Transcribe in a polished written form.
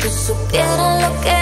Si supieran lo que